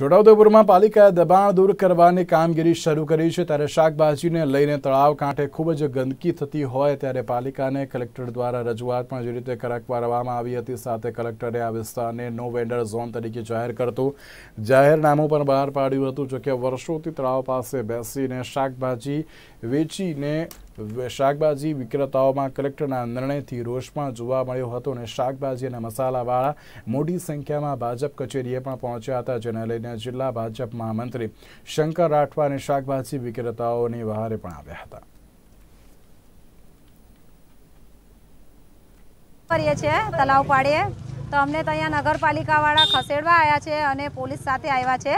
छोटाउदेपुर में पालिकाए दबाण दूर करवानी कामगीरी शुरू करी है, त्यारे शाकभाजीने लईने तळाव कांठे खूब ज गंदगी थती होय त्यारे पालिकाने कलेक्टर द्वारा रजूआत पण जे रीते करवामां आवी हती। साथे कलेक्टरे आ विस्तारने नो वेन्डर झोन तरीके जाहेर करतुं जाहेरनामुं पण बहार पाड्युं हतुं। जोके वर्षोथी तळाव पासे बेसीने शाकभाजी वेचीने शाकभाजी विक्रेताओं में कलेक्टर निर्णय थी रोष में जोवा मळ्यो हतो ने शाकभाजी और मसालावाळा मोटी संख्या में भाजप कचेरीए पण पहोंच्या हता, जेने लईने जिला भाजप महामंत्री शंकर राठवा ने शाकभाजी विक्रेताओनी वहारे पण आव्या हता। करीए छे तलाव पाड़ीए तो अमने तो अहींया नगरपालिकावाळा खसेडवा आव्या छे अने पोलीस साथे आव्या छे।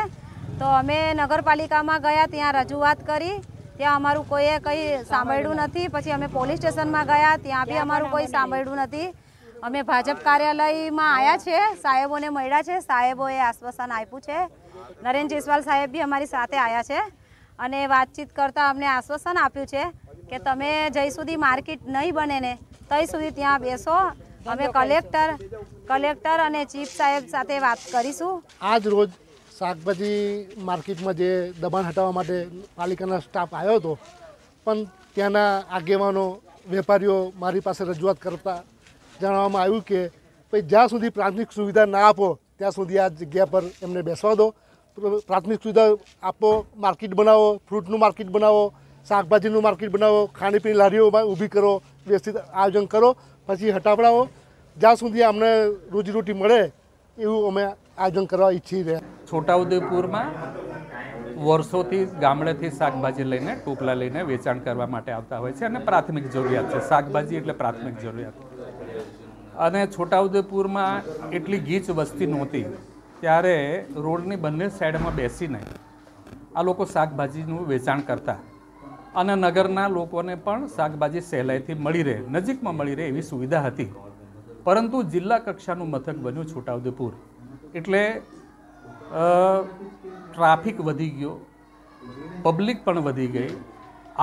तो अमे नगरपालिकामां गया त्यां रजूआत करी, त्यां अमरू कोईए कई सांभळ्युं नथी। पछी अमे पोलीस स्टेशन में गया त्यां बी अमरू कोई सांभळ्युं नथी। अमे भाजप कार्यालय में आया छे, साहेबोने मळ्या छे, साहेबोए आश्वासन आप्युं छे। नरेन्द्र जयसवाल साहेब भी अमारी साथे आया छे अने वातचीत करता अमने आश्वासन आप्युं छे के तमे जई सुधी मार्केट नहीं बने ने तई सुधी त्यां बेसो। अमे कलेक्टर अने चीफ साहेब साथे वात करीशुं। आज रोज शाकभाजी मार्केट में जे दबाण हटावा माटे पालिकाना स्टाफ आयो तो पण त्याना आगेवानो वेपारीओ मारी पासे रजूआत करता जणाववामां आव्युं के भाई ज्यां सुधी प्राथमिक सुविधा ना आपो त्यां सुधी आ जग्या पर एमने बेसवा दो। प्राथमिक सुविधा आपो, मार्केट बनावो, फ्रूटनुं मार्केट बनावो, शाकभाजीनुं मार्केट बनावो, खाणीपीणी लारीओ ऊभी करो, व्यवस्थित आयोजन करो, पछी हटावड़ाओ। ज्यां सुधी अमने रोजीरोटी मळे एवुं अमे आयोजन करवा इच्छी रह्या। छोटाउदेपुर में वर्षों गामडेथी शाकभाजी लईने टोपला लईने वेचाण करवा माटे आवता होय छे अने प्राथमिक जरूरियात छे, शाकभाजी एटले प्राथमिक जरूरियात। अने छोटाउदेपुर में एटली गीच वस्ती नहोती त्यारे रोडनी बंने साइड में बेसीने आ लोको शाकभाजीनुं वेचाण करता अने नगरना लोकोने पण शाकभाजी सहेलाईथी मळी रहे, नजीकमां मळी रहे एवी सुविधा हती। परंतु जिल्ला कक्षानुं मथक बन्युं छोटाउदेपुर एटले ट्राफिक वधी गयो, पब्लिक पण वधी गई,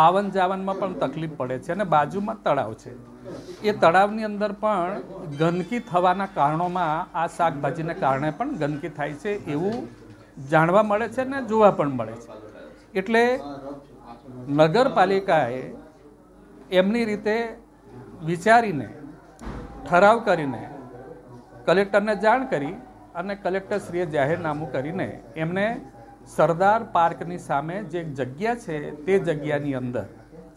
आवन जावन में पण तकलीफ पड़े छे अने बाजू में तड़ाव छे। ए तड़ावनी अंदर पण गंदगी थवाना कारणों में आ शाकभाजीने कारणे पण गंदगी थाय छे एवुं जाणवा मळे छे अने जोवा पण मळे छे। एटले नगरपालिकाए एमनी रीते विचारीने ठराव करीने कलेक्टरने जाण करी अने कलेक्टरश्रीए जाहेरनामु करीने एमने सरदार पार्कनी सामे जे जग्या छे ते जग्यानी अंदर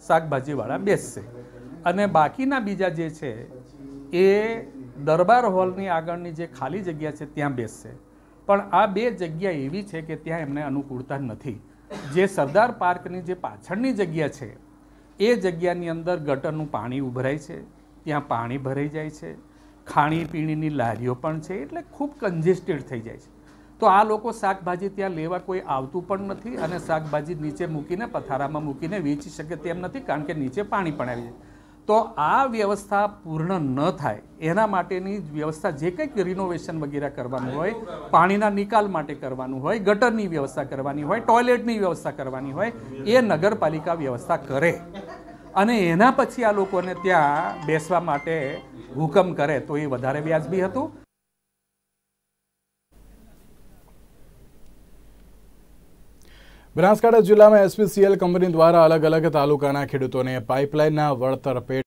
शाकभाजीवाळा बेसशे अने बाकीना बीजा जे छे ए दरबार हॉलनी आगळनी जे खाली जग्या छे त्यां बेसशे। पण आ बे जग्या एवी छे के त्यां एमने अनुकूलता नथी। जे सरदार पार्कनी जे पाछळनी जग्या छे ए जग्यानी अंदर गटरनुं पाणी उभराय छे, त्यां पाणी भराई जाय छे, खाणीपीणीनी लारीओ पण छे एटले खूब कंजेस्टेड थई जाय छे। तो आ लोको शाकभाजी त्यां लेवा कोई आवतुं पण नथी अने शाकभाजी नीचे मूकीने पथारामां मूकीने वेची शके तेम नथी कारण के नीचे पाणी पण आवी जाय। तो आ व्यवस्था पूर्ण न थाय एना माटेनी व्यवस्था जे कंई रिनोवेशन वगैरे करवानुं होय, पाणीना निकाल माटे करवानुं होय, गटरनी व्यवस्था करवानी होय, टॉयलेटनी व्यवस्था करवानी होय ए नगरपालिका व्यवस्था करे अने एना पछी आ लोकोने त्यां बेसवा माटे हुकम करे तो ये वधारे व्याजबी हतुं। बनासकांठा जिला में एसपीसीएल कंपनी द्वारा अलग अलग तालुकाना खेडूतोने पाइपलाइन वळतर पेट